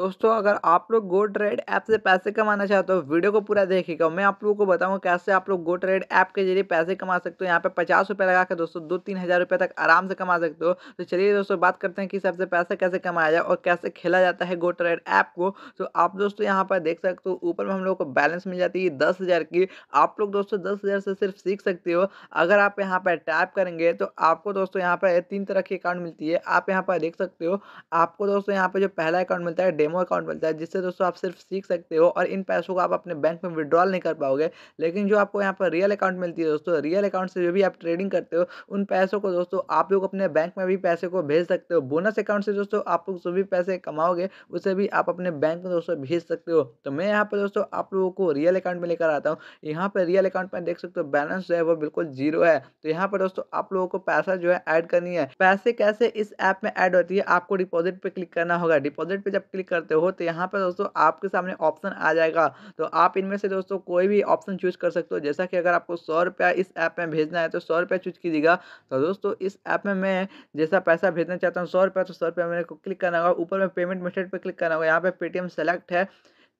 दोस्तों अगर आप लोग गो ट्रेड ऐप से पैसे कमाना चाहते हो वीडियो को पूरा देखिएगा। मैं आप लोगों को बताऊंगा कैसे आप लोग गो ट्रेड ऐप के जरिए पैसे कमा सकते हो। यहाँ पे 50 रुपये लगा के दोस्तों 2-3 हज़ार रुपये तक आराम से कमा सकते हो। तो चलिए दोस्तों बात करते हैं किस ऐप से पैसे कैसे कमाया जाए और कैसे खेला जाता है गो ट्रेड ऐप को। तो आप दोस्तों यहाँ पर देख सकते हो ऊपर में हम लोग को बैलेंस मिल जाती है 10,000 की। आप लोग दोस्तों 10,000 से सिर्फ सीख सकते हो। अगर आप यहाँ पर टैप करेंगे तो आपको दोस्तों यहाँ पर 3 तरह की अकाउंट मिलती है। आप यहाँ पर देख सकते हो आपको दोस्तों यहाँ पर जो पहला अकाउंट मिलता है डेमो अकाउंट मिलता है, जिससे दोस्तों आप सिर्फ सीख सकते हो और इन पैसों को आप अपने बैंक में विड्रॉल नहीं कर पाओगे। लेकिन जो आपको यहाँ पर रियल अकाउंट मिलती है दोस्तों, रियल अकाउंट से जो भी आप ट्रेडिंग करते हो उन पैसों को दोस्तों आप लोग अपने बैंक में भी पैसे को भेज सकते हो। बोनस अकाउंट से दोस्तों आप लोग जो भी पैसे कमाओगे उसे भी आप अपने बैंक में दोस्तों भेज सकते हो। तो मैं यहाँ पर दोस्तों आप लोगों को रियल अकाउंट में लेकर आता हूँ। यहाँ पर रियल अकाउंट में देख सकते हो बैलेंस जो है वो बिल्कुल 0 है। तो यहाँ पर दोस्तों आप लोगों को पैसा जो है ऐड करनी है। पैसे कैसे इस ऐप में ऐड होती है, आपको डिपॉजिट पे क्लिक करना होगा। डिपॉजिट पे जब क्लिक करते हो तो यहाँ पर दोस्तों आपके सामने ऑप्शन आ जाएगा। तो आप इनमें से दोस्तों कोई भी ऑप्शन चूज कर सकते हो। जैसा कि अगर आपको 100 रुपया इस ऐप में भेजना है तो 100 रुपया चूज कीजिएगा। तो दोस्तों इस ऐप में मैं जैसा पैसा भेजना चाहता हूँ 100 रुपया, तो 100 रुपया मेरे को क्लिक करना होगा। ऊपर में पेमेंट मेथड पर क्लिक करना होगा। यहाँ पर पेटीएम सेलेक्ट है,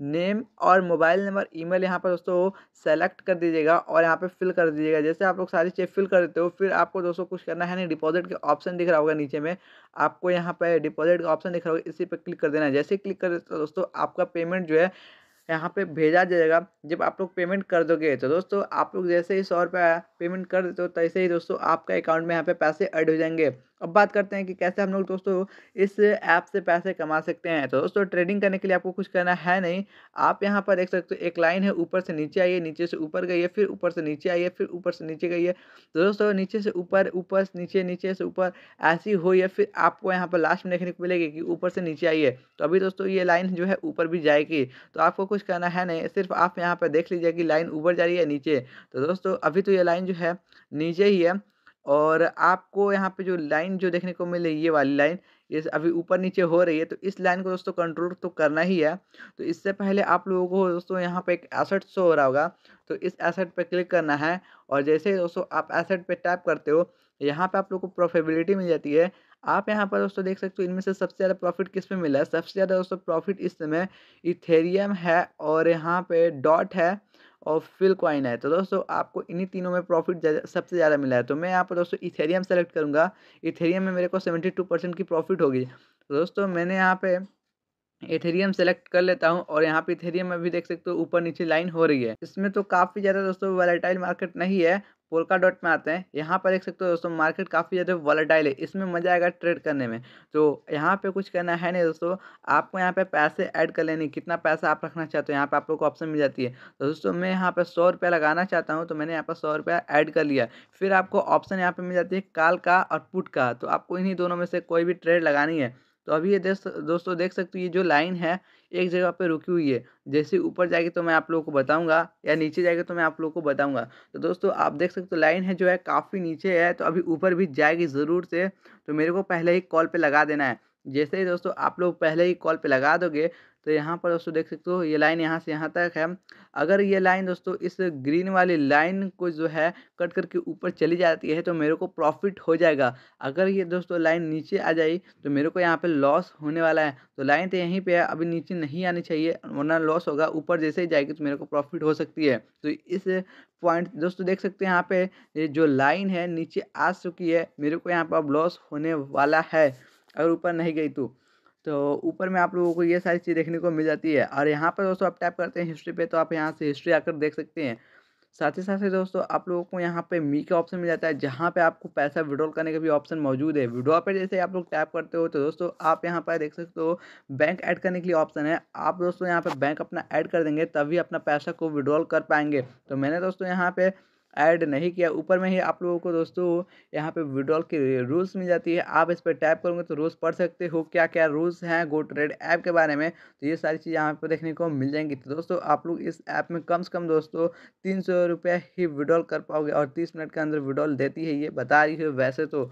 नेम और मोबाइल नंबर ईमेल यहाँ पर दोस्तों सेलेक्ट कर दीजिएगा और यहाँ पे फिल कर दीजिएगा। जैसे आप लोग सारी चीज़ फिल कर देते हो फिर आपको दोस्तों कुछ करना है नहीं। डिपॉजिट के ऑप्शन दिख रहा होगा नीचे में, आपको यहाँ पे डिपॉजिट का ऑप्शन दिख रहा होगा, इसी पे क्लिक कर देना है। जैसे क्लिक कर देते हो दोस्तों आपका पेमेंट जो है यहाँ पे भेजा जाएगा। जब आप लोग पेमेंट कर दोगे तो दोस्तों आप लोग जैसे ही 100 रुपया पेमेंट कर देते हो तैसे ही दोस्तों आपका अकाउंट में यहाँ पे पैसे ऐड हो जाएंगे। अब बात करते हैं कि कैसे हम लोग दोस्तों इस ऐप से पैसे कमा सकते हैं। तो दोस्तों ट्रेडिंग करने के लिए आपको कुछ करना है नहीं। आप यहाँ पर देख सकते हो एक लाइन है, ऊपर से नीचे आइए, नीचे से ऊपर गई है, फिर ऊपर से नीचे आई है, फिर ऊपर से नीचे गई है। तो दोस्तों नीचे से ऊपर से नीचे, नीचे से ऊपर ऐसी हुई है। फिर आपको यहाँ पर लास्ट में देखने को मिलेगी कि ऊपर से नीचे आई है। तो अभी दोस्तों ये लाइन जो है ऊपर भी जाएगी। तो आपको कुछ करना है नहीं, सिर्फ आप यहाँ पर देख लीजिए कि लाइन ऊपर जा रही है नीचे। तो दोस्तों अभी तो ये लाइन जो है नीचे ही है और आपको यहाँ पे जो लाइन जो देखने को मिले ये वाली लाइन ये अभी ऊपर नीचे हो रही है। तो इस लाइन को दोस्तों कंट्रोल तो करना ही है। तो इससे पहले आप लोगों को दोस्तों यहाँ पे एक एसेट शो हो रहा होगा, तो इस एसेट पे क्लिक करना है और जैसे ही दोस्तों आप एसेट पे टैप करते हो यहाँ पे आप लोगों को प्रॉफिटेबिलिटी मिल जाती है। आप यहाँ पर दोस्तों देख सकते हो इनमें से सबसे ज़्यादा प्रॉफिट किस में मिला है। सबसे ज़्यादा दोस्तों प्रॉफिट इस समय इथेरियम है और यहाँ पे डॉट है और फिल कॉइन है। तो दोस्तों आपको इन्हीं तीनों में प्रॉफिट सबसे ज़्यादा मिला है। तो मैं यहाँ पर दोस्तों इथेरियम सेलेक्ट करूँगा। इथेरियम में मेरे को 72% की प्रॉफिट होगी। तो दोस्तों मैंने यहाँ पे इथेरियम सेलेक्ट कर लेता हूँ और यहाँ पे इथेरियम में भी देख सकते हो ऊपर नीचे लाइन हो रही है। इसमें तो काफ़ी ज़्यादा दोस्तों वॉलेटाइल मार्केट नहीं है। पोल्काडॉट में आते हैं, यहाँ पर देख सकते हो दोस्तों मार्केट काफ़ी ज़्यादा वॉलेटाइल है। इसमें मज़ा आएगा ट्रेड करने में। तो यहाँ पे कुछ करना है नहीं दोस्तों, आपको यहाँ पे पैसे ऐड कर लेने, कितना पैसा आप रखना चाहते हो यहाँ पे आप लोग को ऑप्शन मिल जाती है। तो दोस्तों मैं यहाँ पे 100 रुपया लगाना चाहता हूँ तो मैंने यहाँ पर 100 रुपया ऐड कर लिया। फिर आपको ऑप्शन यहाँ पर मिल जाती है कॉल का और पुट का। तो आपको इन्हीं दोनों में से कोई भी ट्रेड लगानी है। तो अभी ये दोस्तों देख सकते हो ये जो लाइन है एक जगह पे रुकी हुई है। जैसे ऊपर जाएगी तो मैं आप लोगों को बताऊंगा या नीचे जाएगी तो मैं आप लोगों को बताऊंगा। तो दोस्तों आप देख सकते हो लाइन है जो है काफ़ी नीचे है। तो अभी ऊपर भी जाएगी ज़रूर से। तो मेरे को पहले ही कॉल पे लगा देना है। जैसे ही दोस्तों आप लोग पहले ही कॉल पे लगा दोगे तो यहाँ पर दोस्तों देख सकते हो ये लाइन यहाँ से यहाँ तक है। अगर ये लाइन दोस्तों इस ग्रीन वाली लाइन को जो है कट करके ऊपर चली जाती है तो मेरे को प्रॉफिट हो जाएगा। अगर ये दोस्तों लाइन नीचे आ जाए तो मेरे को यहाँ पे लॉस होने वाला है। तो लाइन तो यहीं पे है, अभी नीचे नहीं आनी चाहिए वरना लॉस होगा। ऊपर जैसे ही जाएगी तो मेरे को प्रॉफिट हो सकती है। तो इस पॉइंट दोस्तों देख सकते हैं यहाँ पे ये जो लाइन है नीचे आ चुकी है, मेरे को यहाँ पर अब लॉस होने वाला है अगर ऊपर नहीं गई तो ऊपर में आप लोगों को ये सारी चीज़ देखने को मिल जाती है। और यहाँ पर दोस्तों आप टैप करते हैं हिस्ट्री पे तो आप यहाँ से हिस्ट्री आकर देख सकते हैं। साथ ही साथ दोस्तों आप लोगों को यहाँ पे मी का ऑप्शन मिल जाता है, जहाँ पे आपको पैसा विड्रॉल करने का भी ऑप्शन मौजूद है। विड्रॉ पे जैसे आप लोग टैप करते हो तो दोस्तों आप यहाँ पर देख सकते हो बैंक ऐड करने के लिए ऑप्शन है। आप दोस्तों यहाँ पर बैंक अपना ऐड कर देंगे तभी अपना पैसा को विड्रॉल कर पाएंगे। तो मैंने दोस्तों यहाँ पर ऐड नहीं किया। ऊपर में ही आप लोगों को दोस्तों यहाँ पे विड्रॉल की रूल्स मिल जाती है। आप इस पर टैप करोगे तो रूल्स पढ़ सकते हो क्या क्या रूल्स हैं गो ट्रेड ऐप के बारे में। तो ये सारी चीज़ यहाँ पे देखने को मिल जाएंगी। तो दोस्तों आप लोग इस ऐप में कम से कम दोस्तों 300 रुपये ही विड्रॉल कर पाओगे और 30 मिनट के अंदर विड्रॉल देती है ये बता रही है वैसे तो।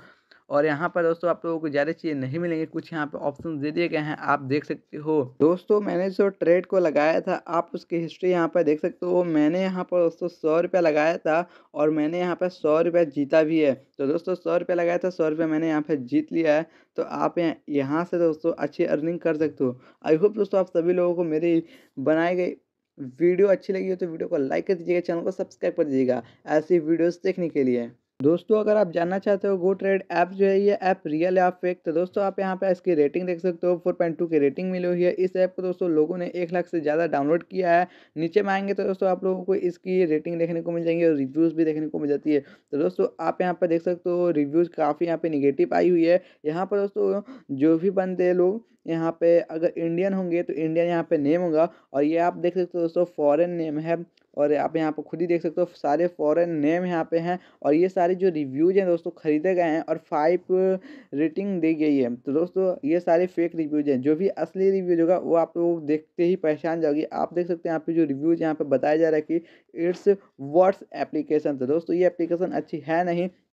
और यहाँ पर दोस्तों आप लोगों को ज़्यादा चीज़ें नहीं मिलेंगी, कुछ यहाँ पे ऑप्शन दे दिए गए हैं, आप देख सकते हो। दोस्तों मैंने जो ट्रेड को लगाया था आप उसकी हिस्ट्री यहाँ पर देख सकते हो। मैंने यहाँ पर दोस्तों 100 रुपया लगाया था और मैंने यहाँ पर 100 रुपया जीता भी है। तो दोस्तों 100 रुपया लगाया था, 100 रुपया मैंने यहाँ पर जीत लिया है। तो आप यहाँ से दोस्तों अच्छी अर्निंग कर सकते हो। आई होप दोस्तों आप सभी लोगों को मेरी बनाई गई वीडियो अच्छी लगी हो तो वीडियो को लाइक कर दीजिएगा, चैनल को सब्सक्राइब कर दीजिएगा ऐसी वीडियोस देखने के लिए। दोस्तों अगर आप जानना चाहते हो गो ट्रेड ऐप जो है ये ऐप रियल है या फेक, तो दोस्तों आप यहाँ पे इसकी रेटिंग देख सकते हो। 4.2 की रेटिंग मिली हुई है। इस ऐप को दोस्तों लोगों ने 1 लाख से ज़्यादा डाउनलोड किया है। नीचे में आएंगे तो दोस्तों आप लोगों को इसकी रेटिंग देखने को मिल जाएंगी और रिव्यूज़ भी देखने को मिल जाती है। तो दोस्तों आप यहाँ पर देख सकते हो रिव्यूज़ काफ़ी यहाँ पर निगेटिव आई हुई है। यहाँ पर दोस्तों जो भी बंदे लोग यहाँ पे अगर इंडियन होंगे तो इंडियन यहाँ पे नेम होगा और ये आप देख सकते हो दोस्तों फॉरेन नेम है और आप यहाँ पे खुद ही देख सकते हो सारे फॉरेन नेम यहाँ पे हैं और ये सारे जो रिव्यूज़ हैं दोस्तों ख़रीदे गए हैं और 5 रेटिंग दी गई है। तो दोस्तों ये सारे फेक रिव्यूज़ हैं, जो भी असली रिव्यूज होगा वो आप लोग देखते ही पहचान जाओगी। आप देख सकते हैं यहाँ पे जो रिव्यूज़ यहाँ पर बताया जा रहा है कि इट्स वर्ड्स एप्लीकेशन। तो दोस्तों ये एप्लीकेशन अच्छी है नहीं,